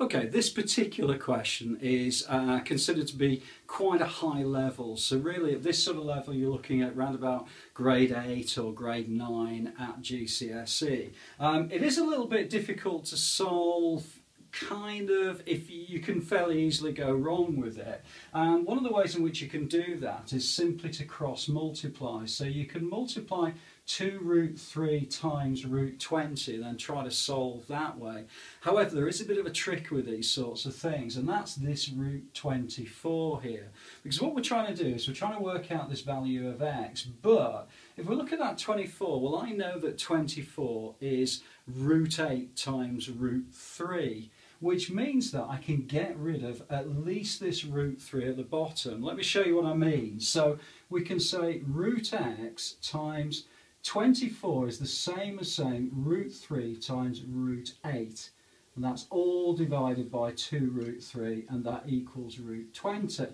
Okay, this particular question is considered to be quite a high level. So really at this sort of level you're looking at round about grade 8 or grade 9 at GCSE. It is a little bit difficult to solve, kind of, if you can fairly easily go wrong with it. And one of the ways in which you can do that is simply to cross multiply. So you can multiply 2 root 3 times root 20 and then try to solve that way. However, there is a bit of a trick with these sorts of things, and that's this root 24 here. Because what we're trying to do is we're trying to work out this value of x, but if we look at that 24, well, I know that 24 is root 8 times root 3. Which means that I can get rid of at least this root 3 at the bottom. Let me show you what I mean. So we can say root x times 24 is the same as saying root 3 times root 8. And that's all divided by 2 root 3, and that equals root 20.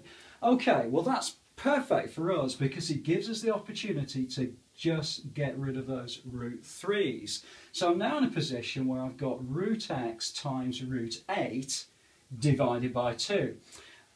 Okay, well that's perfect for us because it gives us the opportunity to just get rid of those root 3's. So I'm now in a position where I've got root x times root 8 divided by 2.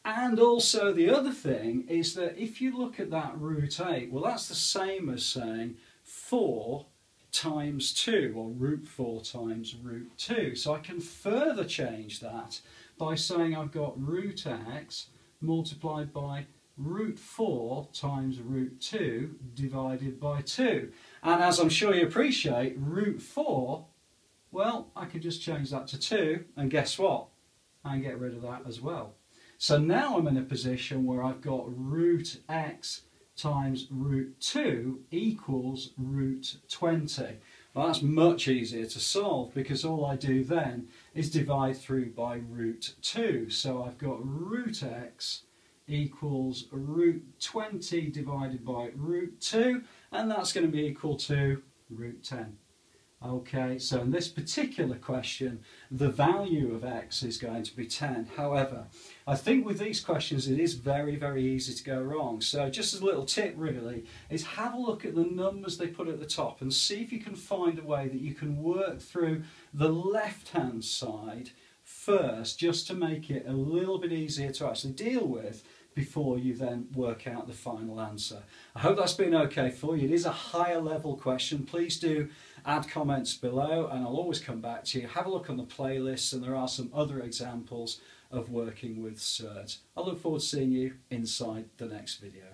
And also the other thing is that if you look at that root 8, well that's the same as saying 4 times 2, or root 4 times root 2. So I can further change that by saying I've got root x multiplied by root 4 times root 2 divided by 2. And as I'm sure you appreciate, root 4, well, I could just change that to 2, and guess what? I get rid of that as well. So now I'm in a position where I've got root x times root 2 equals root 20. Well, that's much easier to solve because all I do then is divide through by root 2. So I've got root x equals root 20 divided by root 2, and that's going to be equal to root 10. Okay, so in this particular question the value of x is going to be 10. However, I think with these questions it is very, very easy to go wrong. So just as a little tip really is have a look at the numbers they put at the top and see if you can find a way that you can work through the left hand side first, just to make it a little bit easier to actually deal with before you then work out the final answer. I hope that's been okay for you. It is a higher level question. Please do add comments below and I'll always come back to you. Have a look on the playlist and there are some other examples of working with Surds. I look forward to seeing you inside the next video.